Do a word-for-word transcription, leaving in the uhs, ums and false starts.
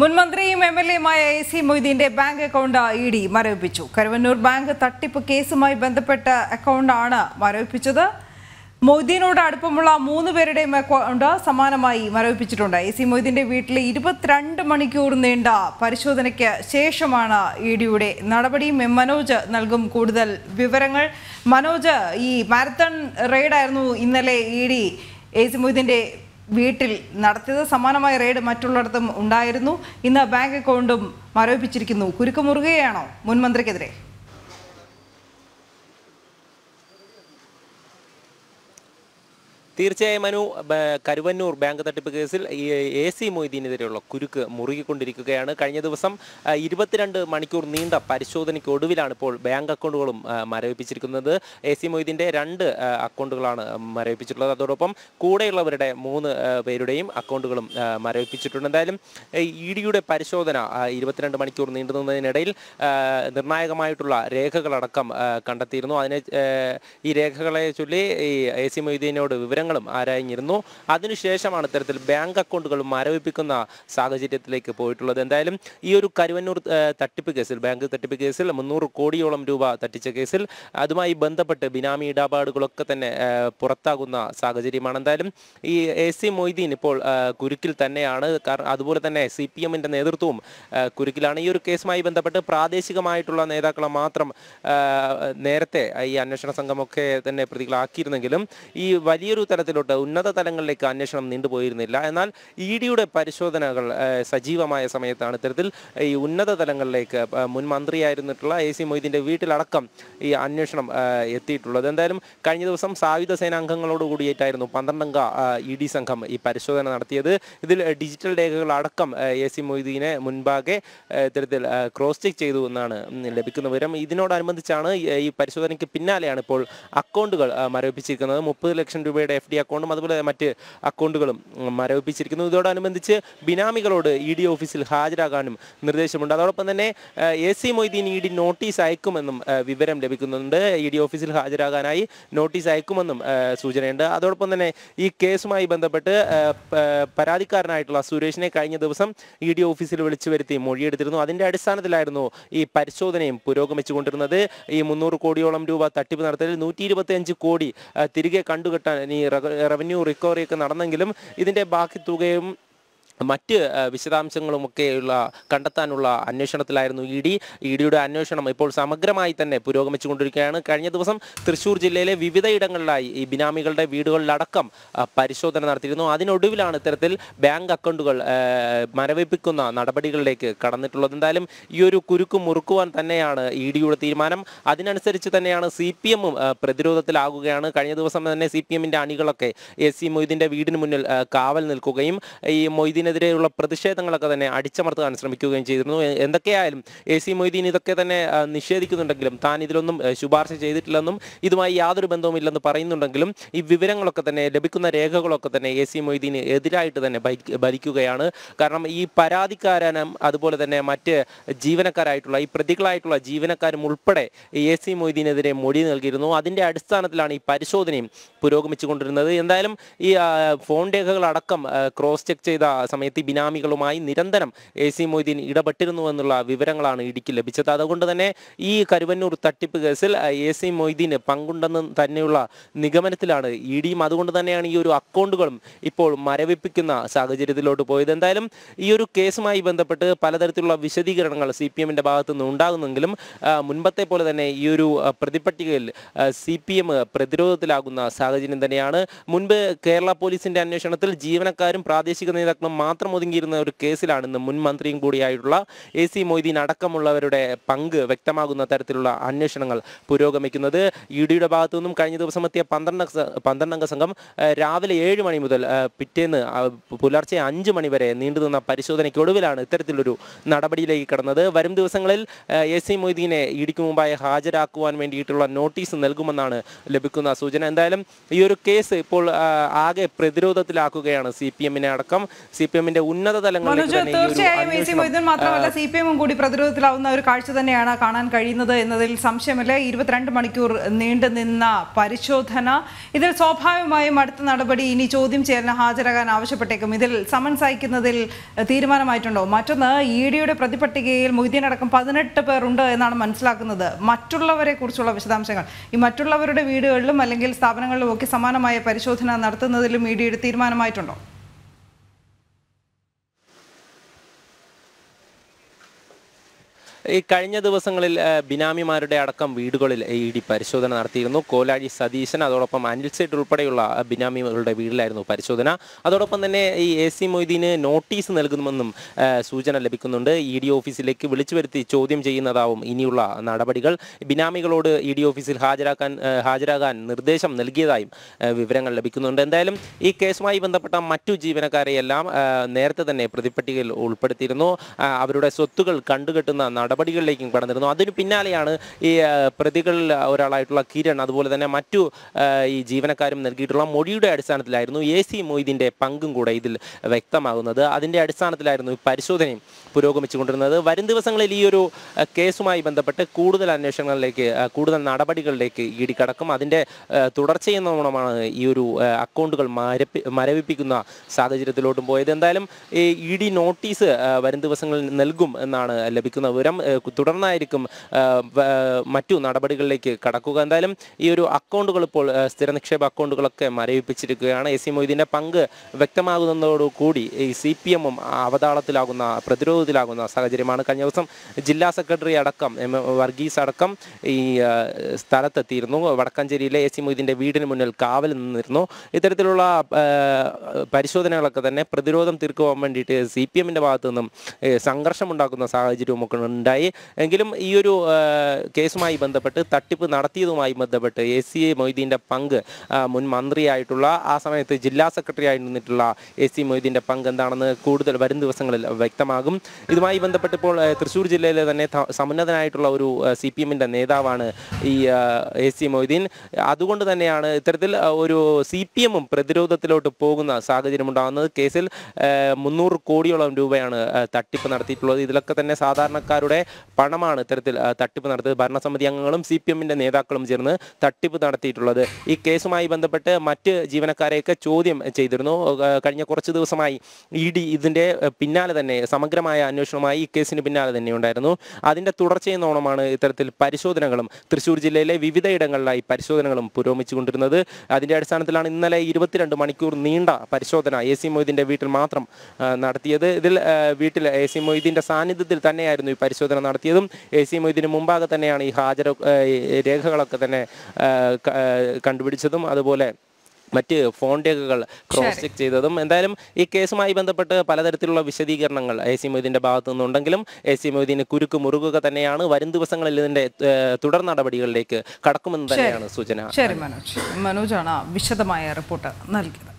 മുൻമന്ത്രിയും എംഎൽഎയുമായ എസി മൊയ്തീന്റെ bank account ED മരവിപ്പിച്ചു. കരുവന്നൂർ ബാങ്ക് തട്ടിപ്പ് കേസുമായി ബന്ധപ്പെട്ട അക്കൗണ്ടാണ് മരവിപ്പിച്ചത്. മൊയ്തീനോട് അടുപ്പമുള്ള മൂന്ന് പേരുടെയും അക്കൗണ്ട് സമാനമായി മരവിപ്പിച്ചിട്ടുണ്ട്. എസി മൊയ്തീന്റെ വീട്ടിലെ ഇരുപത്തിരണ്ട് മണിക്കൂർ നീണ്ട പരിശോധനയ്ക്ക് ശേഷമാണ് ഇഡിയുടെ നടപടി. മനോജ് നൽകും കൂടുതൽ വിവരങ്ങൾ. മനോജ്, ഈ മാരത്തൺ റെയ്ഡായിരുന്നു ഇന്നലെ ഇഡി എസി മൊയ്തീന്റെ വീട്ടിൽ നടത്തിയത്. സമാനമായ റെയ്ഡ് മറ്റുള്ളിടത്തും ഉണ്ടായിരുന്നു. ഇന്ന് ബാങ്ക് അക്കൗണ്ടും മരവിപ്പിച്ചിരിക്കുന്നു. കുരുക്ക് മുറുകയാണോ മുൻമന്ത്രിക്കെതിരെ? തീർച്ചയായും മനു, കരുവന്നൂർ ബാങ്ക് തട്ടിപ്പ് കേസിൽ എ സി മൊയ്തീനെതിരെയുള്ള കുരുക്ക് മുറുകിക്കൊണ്ടിരിക്കുകയാണ്. കഴിഞ്ഞ ദിവസം ഇരുപത്തിരണ്ട് മണിക്കൂർ നീണ്ട പരിശോധനയ്ക്കൊടുവിലാണ് ഇപ്പോൾ ബാങ്ക് അക്കൗണ്ടുകളും മരവിപ്പിച്ചിരിക്കുന്നത്. എ സി മൊയ്തീൻ്റെ രണ്ട് അക്കൗണ്ടുകളാണ് മരവിപ്പിച്ചിട്ടുള്ളത്. അതോടൊപ്പം കൂടെയുള്ളവരുടെ മൂന്ന് പേരുടെയും അക്കൗണ്ടുകളും മരവിപ്പിച്ചിട്ടുണ്ട്. എന്തായാലും ഇ ഡിയുടെ പരിശോധന ഇരുപത്തിരണ്ട് മണിക്കൂർ നീണ്ടു നിന്നതിനിടയിൽ നിർണായകമായിട്ടുള്ള രേഖകളടക്കം കണ്ടെത്തിയിരുന്നു. അതിനെ ഈ രേഖകളെ ചൊല്ലി എ സി മൊയ്തീനോട് വിവരം ങ്ങളും ആരാഞ്ഞിരുന്നു. അതിനുശേഷമാണ് ഇത്തരത്തിൽ ബാങ്ക് അക്കൗണ്ടുകൾ മരവിപ്പിക്കുന്ന സാഹചര്യത്തിലേക്ക് പോയിട്ടുള്ളത്. എന്തായാലും ഈ ഒരു കരുവന്നൂർ തട്ടിപ്പ് കേസിൽ, ബാങ്ക് തട്ടിപ്പ് കേസിൽ മുന്നൂറ് കോടിയോളം രൂപ തട്ടിച്ച കേസിൽ അതുമായി ബന്ധപ്പെട്ട് ബിനാമി ഇടപാടുകളൊക്കെ തന്നെ പുറത്താകുന്ന സാഹചര്യമാണ്. എന്തായാലും ഈ എ സി മൊയ്തീൻ ഇപ്പോൾ കുരുക്കിൽ തന്നെയാണ്. അതുപോലെ തന്നെ സി പി എമ്മിൻ്റെ നേതൃത്വവും കുരുക്കിലാണ്. ഈ ഒരു കേസുമായി ബന്ധപ്പെട്ട് പ്രാദേശികമായിട്ടുള്ള നേതാക്കളെ മാത്രം നേരത്തെ ഈ അന്വേഷണ സംഘമൊക്കെ തന്നെ പ്രതികളാക്കിയിരുന്നെങ്കിലും ഈ വലിയൊരു തലത്തിലോട്ട്, ഉന്നത തലങ്ങളിലേക്ക് അന്വേഷണം നീണ്ടുപോയിരുന്നില്ല. എന്നാൽ ഇ ഡിയുടെ പരിശോധനകൾ സജീവമായ സമയത്താണ് ഇത്തരത്തിൽ ഈ ഉന്നത തലങ്ങളിലേക്ക് മുൻ മന്ത്രിയായിരുന്നിട്ടുള്ള എ സി മൊയ്തീൻ്റെ വീട്ടിലടക്കം ഈ അന്വേഷണം എത്തിയിട്ടുള്ളത്. എന്തായാലും കഴിഞ്ഞ ദിവസം സായുധ സേനാംഗങ്ങളോട് കൂടിയിട്ടായിരുന്നു പന്ത്രണ്ടംഗ ഇ ഡി സംഘം ഈ പരിശോധന നടത്തിയത്. ഇതിൽ ഡിജിറ്റൽ രേഖകളടക്കം എ സി മൊയ്തീനെ മുൻപാകെ ഇത്തരത്തിൽ ക്രോസ് ചെക്ക് ചെയ്തു എന്നാണ് ലഭിക്കുന്ന വിവരം. ഇതിനോടനുബന്ധിച്ചാണ് ഈ പരിശോധനയ്ക്ക് പിന്നാലെയാണ് ഇപ്പോൾ അക്കൗണ്ടുകൾ മരവിപ്പിച്ചിരിക്കുന്നത്. മുപ്പത് ലക്ഷം രൂപ യുടെ എഫ് ഡി അക്കൗണ്ടും അതുപോലെ മറ്റ് അക്കൗണ്ടുകളും മരവിപ്പിച്ചിരിക്കുന്നു. ഇതോടനുബന്ധിച്ച് ബിനാമികളോട് ഇ ഡി ഓഫീസിൽ ഹാജരാകാനും നിർദ്ദേശമുണ്ട്. അതോടൊപ്പം തന്നെ A C Moideen E D notice അയക്കുമെന്നും വിവരം ലഭിക്കുന്നുണ്ട്. ഇ ഡി ഓഫീസിൽ ഹാജരാകാനായി നോട്ടീസ് അയക്കുമെന്നും സൂചനയുണ്ട്. അതോടൊപ്പം തന്നെ ഈ കേസുമായി ബന്ധപ്പെട്ട് പരാതിക്കാരനായിട്ടുള്ള സുരേഷിനെ കഴിഞ്ഞ ദിവസം ഇ ഡി ഓഫീസിൽ വിളിച്ചു വരുത്തി മൊഴിയെടുത്തിരുന്നു. അതിൻ്റെ അടിസ്ഥാനത്തിലായിരുന്നു ഈ പരിശോധനയും പുരോഗമിച്ചുകൊണ്ടിരുന്നത്. ഈ മുന്നൂറ് കോടിയോളം രൂപ തട്ടിപ്പ് നടത്തലിൽ നൂറ്റി ഇരുപത്തി അഞ്ച് കോടി തിരികെ കണ്ടുകെട്ടാൻ ഈ റവന്യൂ റിക്കവറി ഒക്കെ നടന്നെങ്കിലും ഇതിൻ്റെ ബാക്കി തുകയും മറ്റ് വിശദാംശങ്ങളുമൊക്കെയുള്ള കണ്ടെത്താനുള്ള അന്വേഷണത്തിലായിരുന്നു ഇ ഡി. ഇ ഡിയുടെ അന്വേഷണം ഇപ്പോൾ സമഗ്രമായി തന്നെ പുരോഗമിച്ചു കൊണ്ടിരിക്കുകയാണ്. കഴിഞ്ഞ ദിവസം തൃശ്ശൂർ ജില്ലയിലെ വിവിധയിടങ്ങളിലായി ഈ ബിനാമികളുടെ വീടുകളിലടക്കം പരിശോധന നടത്തിയിരുന്നു. അതിനൊടുവിലാണ് ഇത്തരത്തിൽ ബാങ്ക് അക്കൗണ്ടുകൾ മരവിപ്പിക്കുന്ന നടപടികളിലേക്ക് കടന്നിട്ടുള്ളത്. എന്തായാലും ഈ ഒരു കുരുക്ക് മുറുക്കുവാൻ തന്നെയാണ് ഇ ഡിയുടെ തീരുമാനം. അതിനനുസരിച്ച് തന്നെയാണ് സി പി എമ്മും പ്രതിരോധത്തിലാകുകയാണ്. കഴിഞ്ഞ ദിവസം തന്നെ സി പി എമ്മിൻ്റെ അണികളൊക്കെ എ സി മൊയ്തീൻ്റെ വീടിന് മുന്നിൽ കാവൽ നിൽക്കുകയും ഈ മൊയ്തീൻ െതിരെയുള്ള പ്രതിഷേധങ്ങളൊക്കെ തന്നെ അടിച്ചമർത്താൻ ശ്രമിക്കുകയും ചെയ്തിരുന്നു. എന്തൊക്കെയായാലും എ സി മൊയ്തീൻ ഇതൊക്കെ തന്നെ നിഷേധിക്കുന്നുണ്ടെങ്കിലും താൻ ഇതിലൊന്നും ശുപാർശ ചെയ്തിട്ടില്ലെന്നും ഇതുമായി യാതൊരു ബന്ധവുമില്ലെന്ന് പറയുന്നുണ്ടെങ്കിലും ഈ വിവരങ്ങളൊക്കെ തന്നെ, ലഭിക്കുന്ന രേഖകളൊക്കെ തന്നെ എ സി മൊയ്തീന് എതിരായിട്ട് തന്നെ ഭരിക്കുകയാണ്. കാരണം ഈ പരാതിക്കാരനും അതുപോലെ തന്നെ മറ്റ് ജീവനക്കാരായിട്ടുള്ള ഈ പ്രതികളായിട്ടുള്ള ജീവനക്കാരും ഉൾപ്പെടെ എ സി മൊയ്തീനെതിരെ മൊഴി നൽകിയിരുന്നു. അതിൻ്റെ അടിസ്ഥാനത്തിലാണ് ഈ പരിശോധനയും പുരോഗമിച്ചു കൊണ്ടിരുന്നത്. എന്തായാലും ഈ ഫോൺ രേഖകളടക്കം ക്രോസ് ചെക്ക് ചെയ്ത സമയത്ത് ബിനാമികളുമായി നിരന്തരം എ സി മൊയ്തീൻ ഇടപെട്ടിരുന്നു എന്നുള്ള വിവരങ്ങളാണ് ഇടിക്ക് ലഭിച്ചത്. അതുകൊണ്ട് തന്നെ ഈ കരുവന്നൂർ തട്ടിപ്പ് കേസിൽ എ സി മൊയ്തീന് പങ്കുണ്ടെന്ന് തന്നെയുള്ള നിഗമനത്തിലാണ് ഇ ഡിയും. അതുകൊണ്ട് തന്നെയാണ് ഈ ഒരു അക്കൗണ്ടുകളും ഇപ്പോൾ മരവിപ്പിക്കുന്ന സാഹചര്യത്തിലോട്ട് പോയത്. എന്തായാലും ഈ ഒരു കേസുമായി ബന്ധപ്പെട്ട് പലതരത്തിലുള്ള വിശദീകരണങ്ങൾ സി പി എമ്മിൻ്റെ ഭാഗത്തു നിന്ന് ഉണ്ടാകുന്നെങ്കിലും മുൻപത്തെ പോലെ തന്നെ ഈ ഒരു പ്രതിപട്ടികയിൽ സി പി എം പ്രതിരോധത്തിലാകുന്ന സാഹചര്യം തന്നെയാണ്. മുൻപ് കേരള പോലീസിൻ്റെ അന്വേഷണത്തിൽ ജീവനക്കാരും പ്രാദേശിക നേതാക്കളും മാത്രം ഒതുങ്ങിയിരുന്ന ഒരു കേസിലാണ് ഇന്ന് മുൻ മന്ത്രിയും കൂടിയായിട്ടുള്ള എ സി മൊയ്തീൻ അടക്കമുള്ളവരുടെ പങ്ക് വ്യക്തമാകുന്ന തരത്തിലുള്ള അന്വേഷണങ്ങൾ പുരോഗമിക്കുന്നത്. ഇ ഡിയുടെ ഭാഗത്തു നിന്നും കഴിഞ്ഞ ദിവസം എത്തിയ പന്ത്രണ്ട് പന്ത്രണ്ടംഗ സംഘം രാവിലെ ഏഴ് മണി മുതൽ പിറ്റേന്ന് പുലർച്ചെ അഞ്ച് മണി വരെ നീണ്ടുനിന്ന പരിശോധനയ്ക്കൊടുവിലാണ് ഇത്തരത്തിലൊരു നടപടിയിലേക്ക് കടന്നത്. വരും ദിവസങ്ങളിൽ എ സി മൊയ്തീനെ ഇ ഡിക്ക് മുമ്പായി ഹാജരാക്കുവാൻ വേണ്ടിയിട്ടുള്ള നോട്ടീസ് നൽകുമെന്നാണ് ലഭിക്കുന്ന സൂചന. എന്തായാലും ഈ ഒരു കേസ് ഇപ്പോൾ ആകെ പ്രതിരോധത്തിലാക്കുകയാണ് സി പി എമ്മിനെ അടക്കം. സി സിപിഎമ്മിന്റെ ഉന്നത തലങ്ങളിലേക്ക് തന്നെ തീർച്ചയായും എസി മൊയ്തീൻ മാത്രമല്ല സിപിഎമ്മും കൂടി പ്രതിരോധത്തിലാവുന്ന ഒരു കാഴ്ച തന്നെയാണ് കാണാൻ കഴിയുന്നത് എന്നതിൽ സംശയമില്ല. ഇരുപത്തിരണ്ട് മണിക്കൂർ നീണ്ടു നിന്ന പരിശോധന, ഇതിൽ സ്വാഭാവികമായും അടുത്ത നടപടി ഇനി ചോദ്യം ചെയ്യലിന് ഹാജരാകാൻ ആവശ്യപ്പെട്ടേക്കും. ഇതിൽ സമൻസ് അയക്കുന്നതിൽ തീരുമാനമായിട്ടുണ്ടോ? മറ്റൊന്ന്, ഇഡിയുടെ പ്രതിപട്ടികയിൽ മൊയ്തീൻ അടക്കം പതിനെട്ട് പേർ ഉണ്ട് എന്നാണ് മനസ്സിലാക്കുന്നത്. മറ്റുള്ളവരെ കുറിച്ചുള്ള വിശദാംശങ്ങൾ, ഈ മറ്റുള്ളവരുടെ വീടുകളിലും അല്ലെങ്കിൽ സ്ഥാപനങ്ങളിലും ഒക്കെ സമാനമായ പരിശോധന നടത്തുന്നതിലും ഇഡിയുടെ തീരുമാനമായിട്ടുണ്ടോ? ഈ കഴിഞ്ഞ ദിവസങ്ങളിൽ ബിനാമിമാരുടെ അടക്കം വീടുകളിൽ ഇ ഡി പരിശോധന നടത്തിയിരുന്നു. കോലാഴി സതീശൻ അതോടൊപ്പം അനിൽ സേട്ട് ഉൾപ്പെടെയുള്ള ബിനാമികളുടെ വീട്ടിലായിരുന്നു പരിശോധന. അതോടൊപ്പം തന്നെ ഈ എ സി മൊയ്തീന് നോട്ടീസ് നൽകുമെന്നും സൂചന ലഭിക്കുന്നുണ്ട്. ഇ ഡി ഓഫീസിലേക്ക് വിളിച്ചു വരുത്തി ചോദ്യം ചെയ്യുന്നതാവും ഇനിയുള്ള നടപടികൾ. ബിനാമികളോട് ഇ ഡി ഓഫീസിൽ ഹാജരാക്കാൻ ഹാജരാകാൻ നിർദ്ദേശം നൽകിയതായും വിവരങ്ങൾ ലഭിക്കുന്നുണ്ട്. എന്തായാലും ഈ കേസുമായി ബന്ധപ്പെട്ട മറ്റു ജീവനക്കാരെയെല്ലാം നേരത്തെ തന്നെ പ്രതിപട്ടികയിൽ ഉൾപ്പെടുത്തിയിരുന്നു. അവരുടെ സ്വത്തുകൾ കണ്ടുകെട്ടുന്ന നടപടികളിലേക്കും കടന്നിരുന്നു. അതിനു പിന്നാലെയാണ് ഈ പ്രതികളിൽ ഒരാളായിട്ടുള്ള കിരൺ, അതുപോലെ തന്നെ മറ്റു ഈ ജീവനക്കാരും നൽകിയിട്ടുള്ള മൊഴിയുടെ അടിസ്ഥാനത്തിലായിരുന്നു എ സി മൊയ്തീൻ്റെ പങ്കും കൂടെ ഇതിൽ വ്യക്തമാകുന്നത്. അതിൻ്റെ അടിസ്ഥാനത്തിലായിരുന്നു പരിശോധനയും പുരോഗമിച്ചുകൊണ്ടിരുന്നത്. വരും ദിവസങ്ങളിൽ ഈ ഒരു കേസുമായി ബന്ധപ്പെട്ട് കൂടുതൽ അന്വേഷണങ്ങളിലേക്ക്, കൂടുതൽ നടപടികളിലേക്ക് ഇ ഡി കടക്കും. അതിൻ്റെ തുടർച്ചയെന്നോണമാണ് ഈ ഒരു അക്കൗണ്ടുകൾ മരപ്പി മരവിപ്പിക്കുന്ന സാഹചര്യത്തിലോട്ടും പോയത്. എന്തായാലും ഈ ഇ ഡി നോട്ടീസ് വരും ദിവസങ്ങളിൽ നൽകും എന്നാണ് ലഭിക്കുന്ന വിവരം. തുടർന്നായിരിക്കും മറ്റു നടപടികളിലേക്ക് കടക്കുക. എന്തായാലും ഈ ഒരു അക്കൗണ്ടുകൾ ഇപ്പോൾ സ്ഥിര നിക്ഷേപ അക്കൗണ്ടുകളൊക്കെ മരവിപ്പിച്ചിരിക്കുകയാണ്. എ സി മൊയ്തീൻ്റെ പങ്ക് വ്യക്തമാകുന്നതോടുകൂടി ഈ സി പി എമ്മും അവതാളത്തിലാകുന്ന, പ്രതിരോധത്തിലാകുന്ന സാഹചര്യമാണ്. കഴിഞ്ഞ ദിവസം ജില്ലാ സെക്രട്ടറി അടക്കം എം വർഗീസ് അടക്കം ഈ സ്ഥലത്തെത്തിയിരുന്നു. വടക്കാഞ്ചേരിയിലെ എ സി മൊയ്തീൻ്റെ വീടിന് മുന്നിൽ കാവൽ നിന്നിരുന്നു. ഇത്തരത്തിലുള്ള പരിശോധനകളൊക്കെ തന്നെ പ്രതിരോധം തീർക്കുവാൻ വേണ്ടിയിട്ട് സി പി എമ്മിൻ്റെ ഭാഗത്തു നിന്നും സംഘർഷമുണ്ടാക്കുന്ന സാഹചര്യവുമൊക്കെ ഉണ്ടായി. എങ്കിലും ഈ ഒരു കേസുമായി ബന്ധപ്പെട്ട്, തട്ടിപ്പ് നടത്തിയതുമായി ബന്ധപ്പെട്ട് എ സി മൊയ്തീൻ്റെ പങ്ക്, മുൻ മന്ത്രിയായിട്ടുള്ള, ആ സമയത്ത് ജില്ലാ സെക്രട്ടറി ആയി നിന്നിട്ടുള്ള എ സി മൊയ്തീൻ്റെ പങ്ക് എന്താണെന്ന് കൂടുതൽ വരും ദിവസങ്ങളിൽ വ്യക്തമാകും. ഇതുമായി ബന്ധപ്പെട്ട് ഇപ്പോൾ തൃശ്ശൂർ ജില്ലയിലെ തന്നെ സമുന്നതനായിട്ടുള്ള ഒരു സി പി എമ്മിൻ്റെ നേതാവാണ് ഈ എ സി മൊയ്തീൻ. അതുകൊണ്ട് തന്നെയാണ് ഇത്തരത്തിൽ ഒരു സി പി എമ്മും പ്രതിരോധത്തിലോട്ട് പോകുന്ന സാഹചര്യമുണ്ടാകുന്നത്. കേസിൽ മുന്നൂറ് കോടിയോളം രൂപയാണ് തട്ടിപ്പ് നടത്തിയിട്ടുള്ളത്. ഇതിലൊക്കെ തന്നെ സാധാരണക്കാർ രുടെ പണമാണ് ഇത്തരത്തിൽ തട്ടിപ്പ് നടത്തിയത്. ഭരണസമിതി അംഗങ്ങളും സി പി എമ്മിന്റെ നേതാക്കളും ചേർന്ന് തട്ടിപ്പ് നടത്തിയിട്ടുള്ളത്. ഈ കേസുമായി ബന്ധപ്പെട്ട് മറ്റ് ജീവനക്കാരെയൊക്കെ ചോദ്യം ചെയ്തിരുന്നു. കഴിഞ്ഞ കുറച്ച് ദിവസമായി ഇ ഡി ഇതിന്റെ പിന്നാലെ തന്നെ സമഗ്രമായ അന്വേഷണവുമായി ഈ കേസിന് പിന്നാലെ തന്നെ ഉണ്ടായിരുന്നു. അതിന്റെ തുടർച്ചയെന്നോണമാണ് ഇത്തരത്തിൽ പരിശോധനകളും തൃശ്ശൂർ ജില്ലയിലെ വിവിധയിടങ്ങളിലായി പരിശോധനകളും പുരോഗമിച്ചുകൊണ്ടിരുന്നത്. അതിന്റെ അടിസ്ഥാനത്തിലാണ് ഇന്നലെ ഇരുപത്തിരണ്ട് മണിക്കൂർ നീണ്ട പരിശോധന എ സി മൊയ്തീന്റെ വീട്ടിൽ മാത്രം നടത്തിയത്. ഇതിൽ വീട്ടിൽ എ സി മൊയ്തീന്റെ സാന്നിധ്യത്തിൽ തന്നെയായിരുന്നു പരിശോധന നടത്തിയതും. എ സി മൊയ്തീന് മുമ്പാകെ തന്നെയാണ് ഈ ഹാജർ രേഖകളൊക്കെ തന്നെ കണ്ടുപിടിച്ചതും, അതുപോലെ മറ്റ് ഫോൺ രേഖകൾ ക്രോസ് ചെക്ക് ചെയ്തതും. എന്തായാലും ഈ കേസുമായി ബന്ധപ്പെട്ട് പലതരത്തിലുള്ള വിശദീകരണങ്ങൾ എ സി മൊയ്തീൻ്റെ ഭാഗത്തു നിന്നുണ്ടെങ്കിലും എ സി മൊയ്തീന് കുരുക്ക് മുറുകുക തന്നെയാണ്. വരും ദിവസങ്ങളിൽ ഇതിന്റെ തുടർ നടപടികളിലേക്ക് കടക്കുമെന്ന് തന്നെയാണ് സൂചന. മനോജാണ് വിശദമായ റിപ്പോർട്ട് നൽകിയത്.